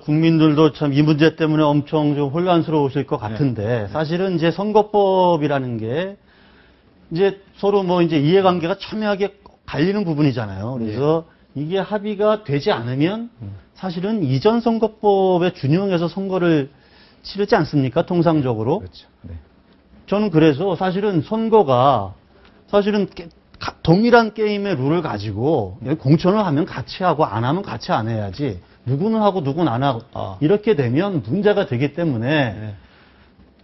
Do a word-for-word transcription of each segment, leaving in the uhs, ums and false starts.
국민들도 참 이 문제 때문에 엄청 좀 혼란스러우실 것 같은데 네. 사실은 이제 선거법이라는 게 이제 서로 뭐 이제 이해관계가 첨예하게 갈리는 부분이잖아요. 그래서 네. 이게 합의가 되지 않으면 사실은 이전 선거법에 준용해서 선거를 치르지 않습니까? 통상적으로. 그렇죠. 네. 저는 그래서 사실은 선거가 사실은 게, 가, 동일한 게임의 룰을 가지고 공천을 하면 같이 하고 안 하면 같이 안 해야지 누구는 하고 누구는 안 하고 아. 이렇게 되면 문제가 되기 때문에 네.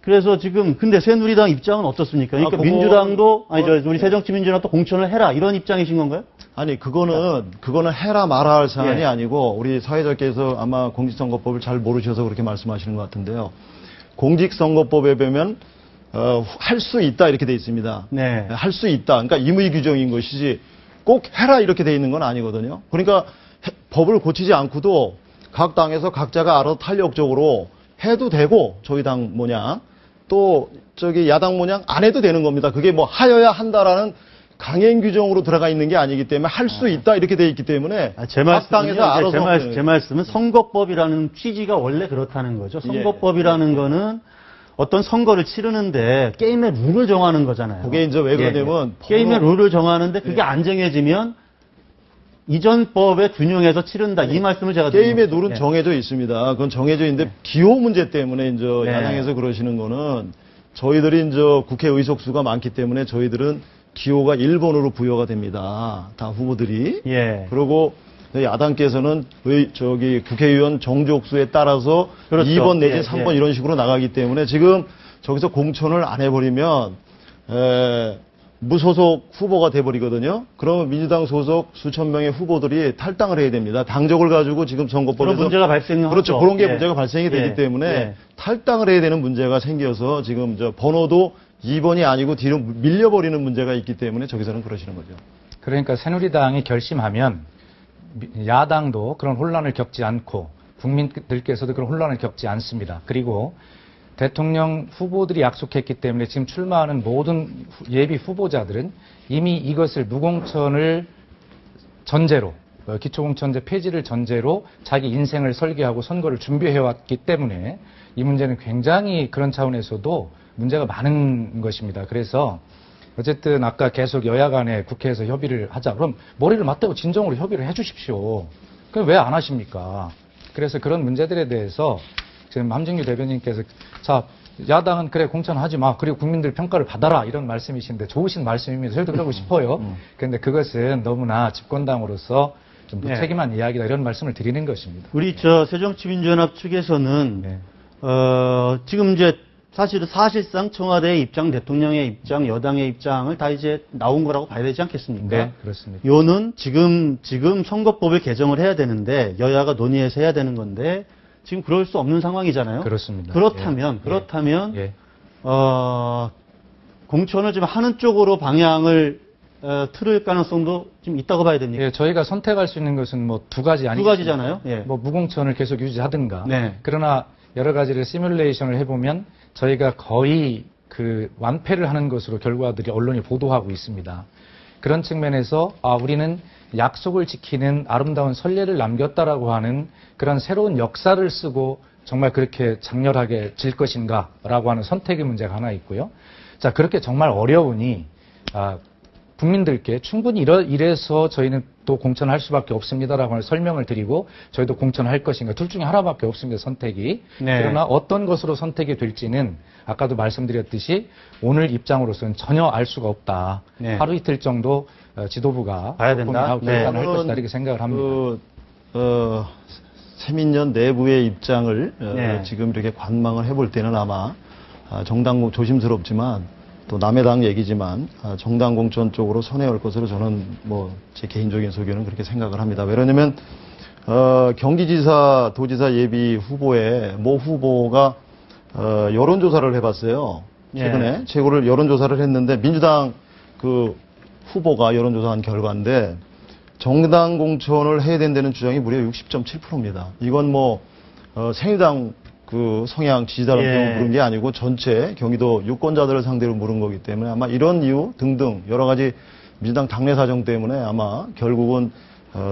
그래서 지금 근데 새누리당 입장은 어떻습니까? 그러니까 아, 그거, 민주당도 아니 저 우리 새정치민주연합도 공천을 해라 이런 입장이신 건가요? 아니 그거는 그거는 해라 말아 할 사안이 예. 아니고 우리 사회자께서 아마 공직선거법을 잘 모르셔서 그렇게 말씀하시는 것 같은데요. 공직선거법에 보면 어, 할 수 있다 이렇게 돼 있습니다. 네. 할 수 있다. 그러니까 임의 규정인 것이지 꼭 해라 이렇게 돼 있는 건 아니거든요. 그러니까 해, 법을 고치지 않고도 각 당에서 각자가 알아서 탄력적으로 해도 되고 저희 당 모양 또 저기 야당 모양 안 해도 되는 겁니다. 그게 뭐 하여야 한다라는 강행 규정으로 들어가 있는 게 아니기 때문에 할 수 있다 이렇게 돼 있기 때문에 아, 제 각 당에서 알아서 제, 말, 제 말씀은 선거법이라는 취지가 원래 그렇다는 거죠. 선거법이라는 예. 거는 어떤 선거를 치르는데 게임의 룰을 정하는 거잖아요. 그게 이제 왜 그러냐면 예, 예. 게임의 룰을 정하는데 그게 예. 안 정해지면 이전 법에 균형해서 치른다. 예. 이 말씀을 제가 게임의 룰은 예. 정해져 있습니다. 그건 정해져 있는데 예. 기호 문제 때문에 이제 예. 야당에서 그러시는 거는 저희들이 이제 국회 의석수가 많기 때문에 저희들은 기호가 일 번으로 부여가 됩니다. 다 후보들이. 예. 그리고 야당께서는 의, 저기 국회의원 정족수에 따라서 그렇죠. 이 번 내지 예, 삼 번 예. 이런 식으로 나가기 때문에 지금 저기서 공천을 안 해버리면 에, 무소속 후보가 돼버리거든요. 그러면 민주당 소속 수천 명의 후보들이 탈당을 해야 됩니다. 당적을 가지고 지금 선거법에서 그런 문제가 발생하죠. 그렇죠. 그런 게 예. 문제가 발생이 되기 예. 때문에 예. 탈당을 해야 되는 문제가 생겨서 지금 저 번호도 이 번이 아니고 뒤로 밀려버리는 문제가 있기 때문에 저기서는 그러시는 거죠. 그러니까 새누리당이 결심하면 야당도 그런 혼란을 겪지 않고 국민들께서도 그런 혼란을 겪지 않습니다. 그리고 대통령 후보들이 약속했기 때문에 지금 출마하는 모든 예비 후보자들은 이미 이것을 무공천을 전제로 기초공천제 폐지를 전제로 자기 인생을 설계하고 선거를 준비해왔기 때문에 이 문제는 굉장히 그런 차원에서도 문제가 많은 것입니다. 그래서 어쨌든 아까 계속 여야 간에 국회에서 협의를 하자. 그럼 머리를 맞대고 진정으로 협의를 해 주십시오. 그럼 왜 안 하십니까? 그래서 그런 문제들에 대해서 지금 함진규 대변인께서 자, 야당은 그래 공천하지 마. 그리고 국민들 평가를 받아라. 이런 말씀이신데 좋으신 말씀입니다. 저희도 그러고 싶어요. 그런데 그것은 너무나 집권당으로서 좀 무책임한 네. 이야기다. 이런 말씀을 드리는 것입니다. 우리 저 새정치민주연합 측에서는 네. 어, 지금 이제 사실은 사실상 청와대의 입장, 대통령의 입장, 여당의 입장을 다 이제 나온 거라고 봐야 되지 않겠습니까? 네, 그렇습니다. 요는 지금, 지금 선거법을 개정을 해야 되는데, 여야가 논의해서 해야 되는 건데, 지금 그럴 수 없는 상황이잖아요? 그렇습니다. 그렇다면, 예. 그렇다면, 예. 어, 공천을 지금 하는 쪽으로 방향을 어, 틀을 가능성도 좀 있다고 봐야 됩니까? 예, 저희가 선택할 수 있는 것은 뭐 두 가지 아니겠습니까? 두 가지잖아요? 예. 뭐 무공천을 계속 유지하든가. 네. 그러나 여러 가지를 시뮬레이션을 해보면, 저희가 거의 그 완패를 하는 것으로 결과들이 언론이 보도하고 있습니다. 그런 측면에서 아 우리는 약속을 지키는 아름다운 선례를 남겼다라고 하는 그런 새로운 역사를 쓰고 정말 그렇게 장렬하게 질 것인가라고 하는 선택의 문제가 하나 있고요. 자 그렇게 정말 어려우니 아, 국민들께 충분히 이러, 이래서 저희는 또 공천할 수밖에 없습니다라고 하는 설명을 드리고 저희도 공천할 것인가 둘 중에 하나밖에 없습니다 선택이 네. 그러나 어떤 것으로 선택이 될지는 아까도 말씀드렸듯이 오늘 입장으로서는 전혀 알 수가 없다 네. 하루 이틀 정도 지도부가 봐야 된다 네. 할 것이다 이렇게 생각을 합니다. 그, 어, 새민련 내부의 입장을 네. 어, 지금 이렇게 관망을 해볼 때는 아마 정당 조심스럽지만. 또 남의 당 얘기지만 정당 공천 쪽으로 선회할 것으로 저는 뭐 제 개인적인 소견은 그렇게 생각을 합니다. 왜냐하면 어, 경기지사, 도지사 예비 후보에 모 후보가 어, 여론조사를 해봤어요. 최근에 예. 최고를 여론조사를 했는데 민주당 그 후보가 여론조사한 결과인데 정당 공천을 해야 된다는 주장이 무려 육십 점 칠 퍼센트입니다. 이건 뭐 어, 새누리당 그 성향 지지자라고 예. 물은 게 아니고 전체 경기도 유권자들을 상대로 물은 거기 때문에 아마 이런 이유 등등 여러 가지 민주당 당내 사정 때문에 아마 결국은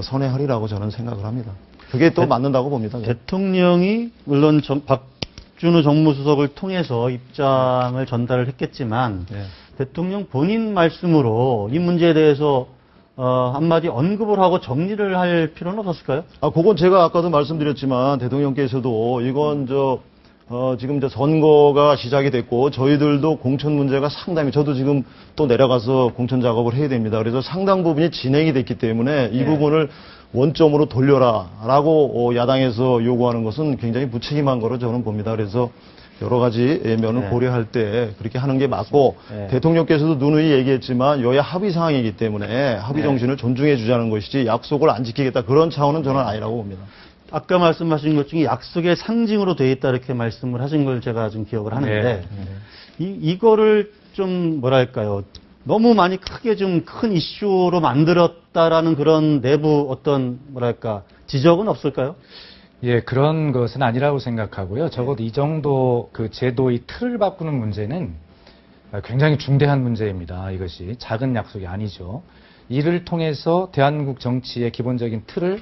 선회하리라고 저는 생각을 합니다. 그게 또 대, 맞는다고 봅니다. 대통령이 물론 정, 박준우 정무수석을 통해서 입장을 전달을 했겠지만 네. 대통령 본인 말씀으로 이 문제에 대해서 어, 한마디 언급을 하고 정리를 할 필요는 없었을까요? 아, 그건 제가 아까도 말씀드렸지만 대통령께서도 이건 저 어, 지금 이제 선거가 시작이 됐고 저희들도 공천 문제가 상당히 저도 지금 또 내려가서 공천 작업을 해야 됩니다. 그래서 상당 부분이 진행이 됐기 때문에 이 네. 부분을 원점으로 돌려라라고 어, 야당에서 요구하는 것은 굉장히 무책임한 거로 저는 봅니다. 그래서 여러 가지 면을 네. 고려할 때 그렇게 하는 게 맞고 네. 대통령께서도 누누이 얘기했지만 여야 합의 사항이기 때문에 합의 정신을 네. 존중해 주자는 것이지 약속을 안 지키겠다 그런 차원은 저는 아니라고 봅니다. 아까 말씀하신 것 중에 약속의 상징으로 되어 있다 이렇게 말씀을 하신 걸 제가 좀 기억을 하는데 네. 네. 이, 이거를 좀 뭐랄까요. 너무 많이 크게 좀 큰 이슈로 만들었다라는 그런 내부 어떤 뭐랄까 지적은 없을까요? 예, 그런 것은 아니라고 생각하고요. 적어도 이 정도 그 제도의 틀을 바꾸는 문제는 굉장히 중대한 문제입니다. 이것이 작은 약속이 아니죠. 이를 통해서 대한민국 정치의 기본적인 틀을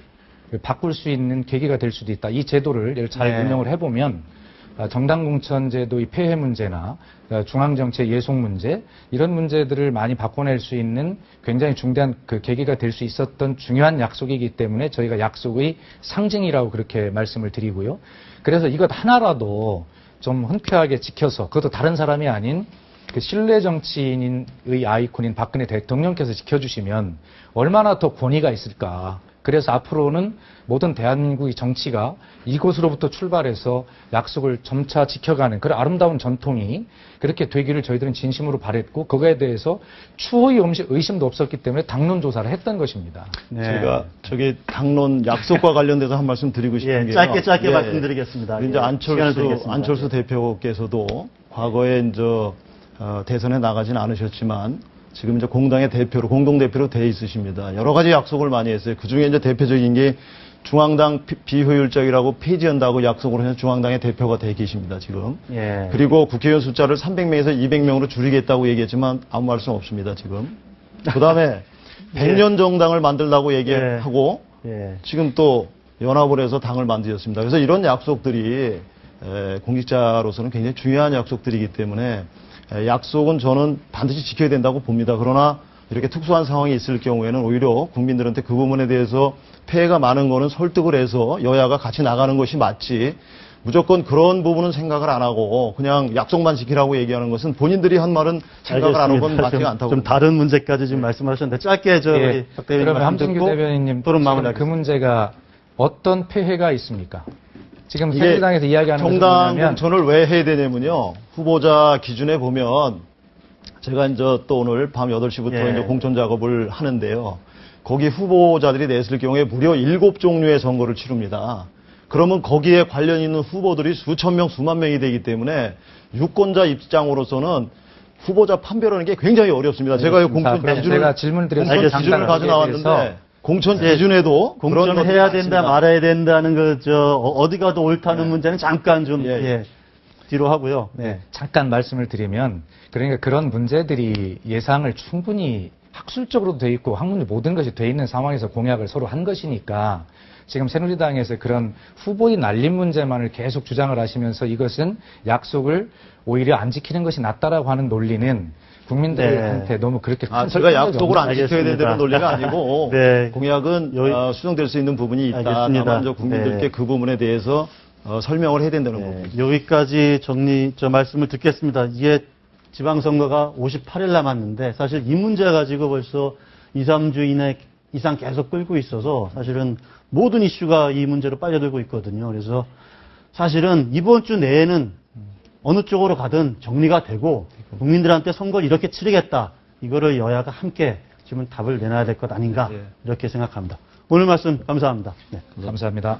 바꿀 수 있는 계기가 될 수도 있다. 이 제도를 잘 네. 운영을 해보면 정당공천제도의 폐해 문제나 중앙정치의 예속 문제 이런 문제들을 많이 바꿔낼 수 있는 굉장히 중대한 그 계기가 될 수 있었던 중요한 약속이기 때문에 저희가 약속의 상징이라고 그렇게 말씀을 드리고요. 그래서 이것 하나라도 좀 흔쾌하게 지켜서 그것도 다른 사람이 아닌 그 신뢰 정치인의 아이콘인 박근혜 대통령께서 지켜주시면 얼마나 더 권위가 있을까. 그래서 앞으로는 모든 대한민국의 정치가 이곳으로부터 출발해서 약속을 점차 지켜가는 그런 아름다운 전통이 그렇게 되기를 저희들은 진심으로 바랬고 그거에 대해서 추호의 의심도 없었기 때문에 당론 조사를 했던 것입니다. 네. 제가 저기 당론 약속과 관련돼서 한 말씀 드리고 싶은 게 예, 짧게 짧게 예, 말씀드리겠습니다. 이제 안철수, 안철수 대표께서도 과거에 이제 어, 대선에 나가진 않으셨지만 지금 이제 공당의 대표로, 공동대표로 돼 있으십니다. 여러 가지 약속을 많이 했어요. 그 중에 이제 대표적인 게 중앙당 비효율적이라고 폐지한다고 약속을 해서 중앙당의 대표가 돼 계십니다, 지금. 예. 그리고 국회의원 숫자를 삼백 명에서 이백 명으로 줄이겠다고 얘기했지만 아무 말씀 없습니다, 지금. 그 다음에 예. 백 년 정당을 만들라고 얘기하고 예. 지금 또 연합을 해서 당을 만드셨습니다. 그래서 이런 약속들이 공직자로서는 굉장히 중요한 약속들이기 때문에 약속은 저는 반드시 지켜야 된다고 봅니다. 그러나 이렇게 특수한 상황이 있을 경우에는 오히려 국민들한테 그 부분에 대해서 폐해가 많은 거는 설득을 해서 여야가 같이 나가는 것이 맞지 무조건 그런 부분은 생각을 안 하고 그냥 약속만 지키라고 얘기하는 것은 본인들이 한 말은 생각을 안 한 건 맞지가 않다고. 좀 다른 문제까지 지금 말씀하셨는데 짧게 저 예, 박 대변인 그러면 함진규 대변인님 토론 마무리. 그 문제가 어떤 폐해가 있습니까? 지금 새누리당에서 이야기하는 것은 정당 공천을 왜 해야 되냐면요. 후보자 기준에 보면 제가 이제 또 오늘 밤 여덟 시부터 예. 이제 공천 작업을 하는데요. 거기 후보자들이 냈을 경우에 무려 일곱 종류의 선거를 치릅니다. 그러면 거기에 관련 있는 후보들이 수천 명, 수만 명이 되기 때문에 유권자 입장으로서는 후보자 판별하는 게 굉장히 어렵습니다. 제가 이 공천 기준을, 기준을 가져 나왔는데 공천 기준에도 예, 공천을 해야 된다, 말아야 된다는 그저 어디가 더 옳다는 예. 문제는 잠깐 좀 예, 예. 뒤로 하고요. 예. 잠깐 말씀을 드리면 그러니까 그런 문제들이 예상을 충분히 학술적으로도 돼 있고 학문적 모든 것이 돼 있는 상황에서 공약을 서로 한 것이니까 지금 새누리당에서 그런 후보의 날림 문제만을 계속 주장을 하시면서 이것은 약속을 오히려 안 지키는 것이 낫다라고 하는 논리는 국민들한테 네. 너무 그렇게 아, 제가 약속을 안 지켜야 된다는 논리가 아니고 네. 공약은 여의... 어, 수정될 수 있는 부분이 있다. 먼저 국민들께 네. 그 부분에 대해서 어, 설명을 해야 된다는 네. 겁니다. 여기까지 정리 저 말씀을 듣겠습니다. 이게 지방선거가 오십팔 일 남았는데 사실 이 문제 가지고 벌써 이, 삼 주 이내 이상 계속 끌고 있어서 사실은 모든 이슈가 이 문제로 빨려들고 있거든요. 그래서 사실은 이번 주 내에는 어느 쪽으로 가든 정리가 되고 국민들한테 선거를 이렇게 치르겠다. 이거를 여야가 함께 지금 답을 내놔야 될 것 아닌가 이렇게 생각합니다. 오늘 말씀 감사합니다. 네. 감사합니다.